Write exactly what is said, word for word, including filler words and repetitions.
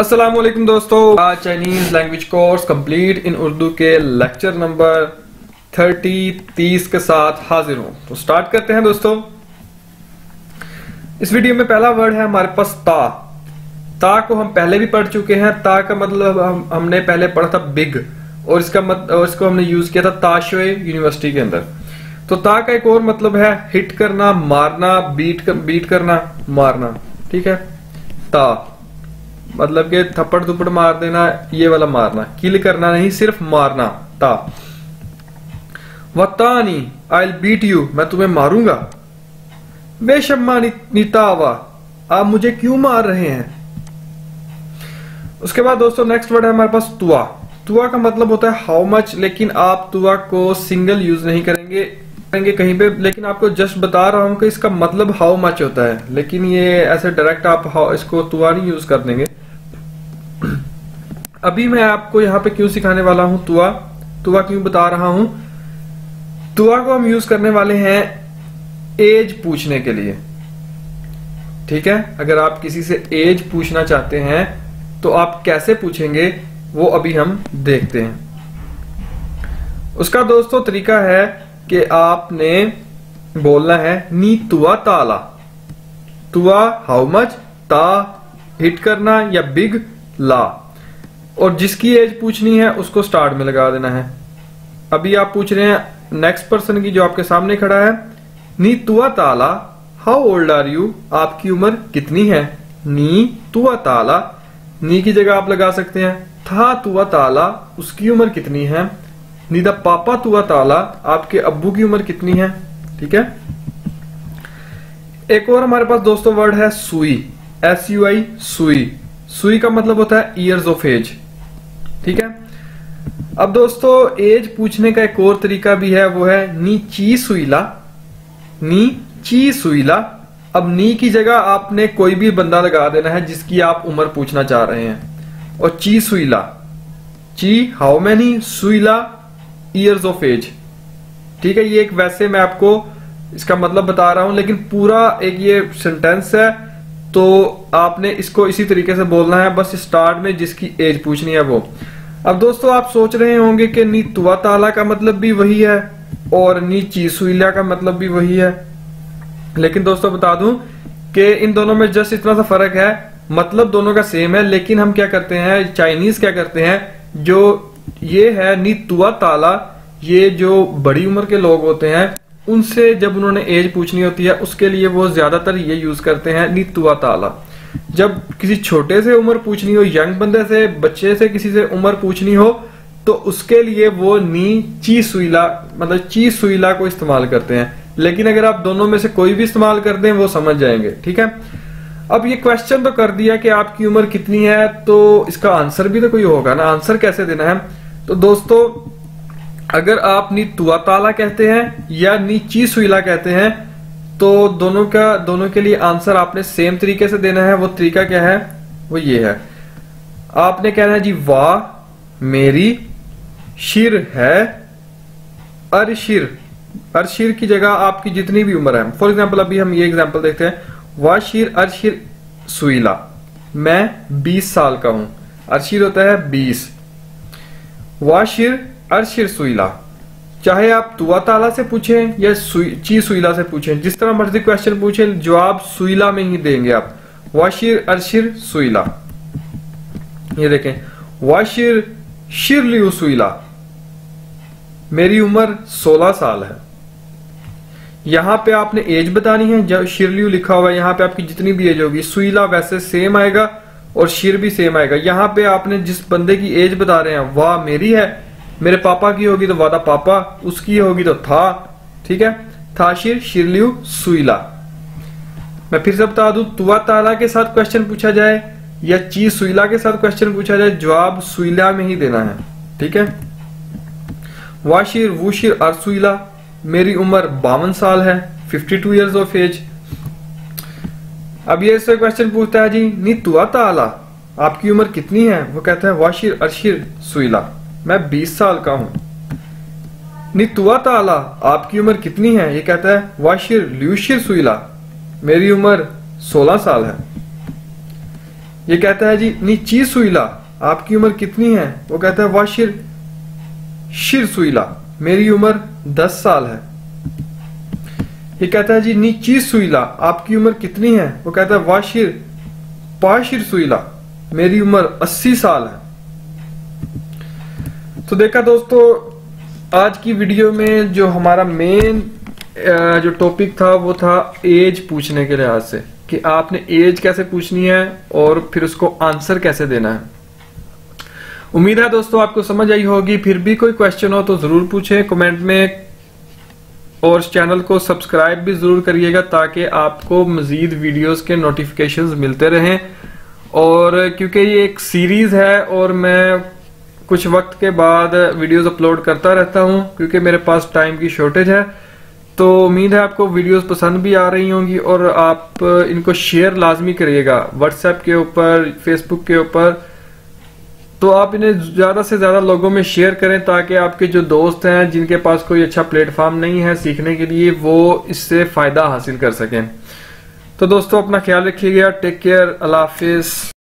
अस्सलामुअलैकुम दोस्तों, आज Chinese language course complete in Urdu के लेक्चर नंबर तीस के साथ हाजिर हूं। तो स्टार्ट करते हैं दोस्तों। इस वीडियो में पहला वर्ड है हमारे पास ता। ता को हम पहले भी पढ़ चुके हैं। ता का मतलब हम, हमने पहले पढ़ा था बिग, और इसका मत, और इसको हमने यूज किया था ताशोए यूनिवर्सिटी के अंदर। तो ता का एक और मतलब है हिट करना, मारना, बीट बीट करना, मारना। ठीक है, ता मतलब के थप्पड़ थप्पड़ मार देना, ये वाला मारना, किल करना नहीं, सिर्फ मारना। ता वतानी आई विल बीट यू, मैं तुम्हें मारूंगा। बेशम्मा नितावा, आप मुझे क्यों मार रहे हैं। उसके बाद दोस्तों नेक्स्ट वर्ड है हमारे पास तुआ। तुआ का मतलब होता है हाउ मच, लेकिन आप तुआ को सिंगल यूज नहीं करेंगे करेंगे कहीं पे, लेकिन आपको जस्ट बता रहा हूं कि इसका मतलब हाउ मच होता है, लेकिन ये ऐसे डायरेक्ट आप इसको तुआ नहीं यूज कर देंगे। अभी मैं आपको यहाँ पे क्यों सिखाने वाला हूं तुआ, तुआ क्यों बता रहा हूं। तुआ को हम यूज करने वाले हैं एज पूछने के लिए। ठीक है, अगर आप किसी से एज पूछना चाहते हैं तो आप कैसे पूछेंगे वो अभी हम देखते हैं। उसका दोस्तों तरीका है कि आपने बोलना है नी तुआ ताला। तुआ हाउ मच, ता हिट करना या बिग, ला, और जिसकी एज पूछनी है उसको स्टार्ट में लगा देना है। अभी आप पूछ रहे हैं नेक्स्ट पर्सन की जो आपके सामने खड़ा है, नी तुआ ताला हाउ ओल्ड आर यू, आपकी उम्र कितनी है। नी तुआ ताला, नी की जगह आप लगा सकते हैं था तुआ ताला, उसकी उम्र कितनी है। नी दा पापा तुआ ताला, आपके अब्बू की उम्र कितनी है। ठीक है, एक और हमारे पास दोस्तों वर्ड है सुई, एस यू आई, सुई। सुई का मतलब होता है ईयर्स ऑफ एज। ठीक है, अब दोस्तों एज पूछने का एक और तरीका भी है, वो है नी ची सुईला। नी ची सुईला, अब नी की जगह आपने कोई भी बंदा लगा देना है जिसकी आप उम्र पूछना चाह रहे हैं, और ची सुईला, ची हाउ मैनी, सुईला ईयर्स ऑफ एज। ठीक है, ये एक वैसे मैं आपको इसका मतलब बता रहा हूं, लेकिन पूरा एक ये सेंटेंस है तो आपने इसको इसी तरीके से बोलना है, बस स्टार्ट में जिसकी एज पूछनी है वो। अब दोस्तों आप सोच रहे होंगे कि नी तुआ ताला का मतलब भी वही है और नी ची सुईला का मतलब भी वही है, लेकिन दोस्तों बता दूं कि इन दोनों में जस्ट इतना सा फर्क है, मतलब दोनों का सेम है, लेकिन हम क्या करते हैं, चाइनीज क्या करते हैं, जो ये है नी तुआ ताला, ये जो बड़ी उम्र के लोग होते हैं उनसे जब उन्होंने एज पूछनी होती है उसके लिए वो ज्यादातर ये यूज करते हैं नी तुआ ताला। जब किसी छोटे से उम्र पूछनी हो, यंग बंदे से, बच्चे से किसी से उम्र पूछनी हो, तो उसके लिए वो नी ची सुईला, मतलब ची सुईला को इस्तेमाल करते हैं, लेकिन अगर आप दोनों में से कोई भी इस्तेमाल कर दें वो समझ जाएंगे। ठीक है, अब ये क्वेश्चन तो कर दिया कि आपकी उम्र कितनी है, तो इसका आंसर भी तो कोई होगा ना, आंसर कैसे देना है। तो दोस्तों अगर आप नी तुआ ताला कहते हैं या नी ची सुईला कहते हैं तो दोनों का दोनों के लिए आंसर आपने सेम तरीके से देना है। वो तरीका क्या है, वो ये है, आपने कहना है जी वाह मेरी शिर है अरशिर। अरशिर की जगह आपकी जितनी भी उम्र है, फॉर एग्जाम्पल अभी हम ये एग्जाम्पल देखते हैं, वाह शिर अरशिर सुईला, मैं बीस साल का हूं। अरशिर होता है बीस, वाह शिर अरशिर सुईला। चाहे आप तुआ ताला से पूछें या ची सुईला से पूछें, जिस तरह मर्जी क्वेश्चन पूछें, जवाब सुईला में ही देंगे आप, वाशिर अरशिर सुईला। ये देखें वाशिर शिरलियू सुईला, मेरी उम्र सोलह साल है। यहां पे आपने एज बतानी है, जब शिरलियू लिखा हुआ है यहाँ पे आपकी जितनी भी एज होगी, सुईला वैसे सेम आएगा और शिर भी सेम आएगा। यहाँ पे आपने जिस बंदे की एज बता रहे हैं, वाह मेरी है, मेरे पापा की होगी तो वादा पापा, उसकी होगी तो था। ठीक है, था शिर शिरलियू सुईला। मैं फिर से बता दूं, तुआ ताला के साथ क्वेश्चन पूछा जाए या ची सुईला के साथ क्वेश्चन पूछा जाए, जवाब सुईला में ही देना है। ठीक है, वाशिर वुशिर अरसुईला, मेरी उम्र बावन साल है, fifty two years of age. अब ये इससे क्वेश्चन पूछता है जी नी तुआ ताला आपकी उम्र कितनी है, वो कहता है वाशिर अरशिर सुईला, मैं बीस साल का हूं। नी तुआ ताला आपकी उम्र कितनी है, ये कहता है वाशिर ल्यूशिर सुईला, मेरी उम्र सोलह साल है। ये कहता है जी नीची सुइला, आपकी उम्र कितनी है? वो कहता है वाशिर शिर सुइला, मेरी उम्र दस साल है। ये कहता है जी नीची सुइला, आपकी उम्र कितनी है? वो कहता है वाशिर पाशिर सुइला, मेरी उम्र अस्सी साल है। तो देखा दोस्तों, आज की वीडियो में जो हमारा मेन जो टॉपिक था वो था एज पूछने के लिहाज से, कि आपने एज कैसे पूछनी है और फिर उसको आंसर कैसे देना है। उम्मीद है दोस्तों आपको समझ आई होगी। फिर भी कोई क्वेश्चन हो तो जरूर पूछें कमेंट में, और चैनल को सब्सक्राइब भी जरूर करिएगा ताकि आपको मजीद वीडियोस के नोटिफिकेशंस मिलते रहें। और क्योंकि ये एक सीरीज है और मैं कुछ वक्त के बाद वीडियोस अपलोड करता रहता हूं क्योंकि मेरे पास टाइम की शॉर्टेज है। तो उम्मीद है आपको वीडियोस पसंद भी आ रही होंगी, और आप इनको शेयर लाजमी करिएगा व्हाट्सएप के ऊपर, फेसबुक के ऊपर। तो आप इन्हें ज़्यादा से ज़्यादा लोगों में शेयर करें ताकि आपके जो दोस्त हैं जिनके पास कोई अच्छा प्लेटफॉर्म नहीं है सीखने के लिए, वो इससे फ़ायदा हासिल कर सकें। तो दोस्तों अपना ख्याल रखिएगा, टेक केयर, अल्लाह हाफिज़।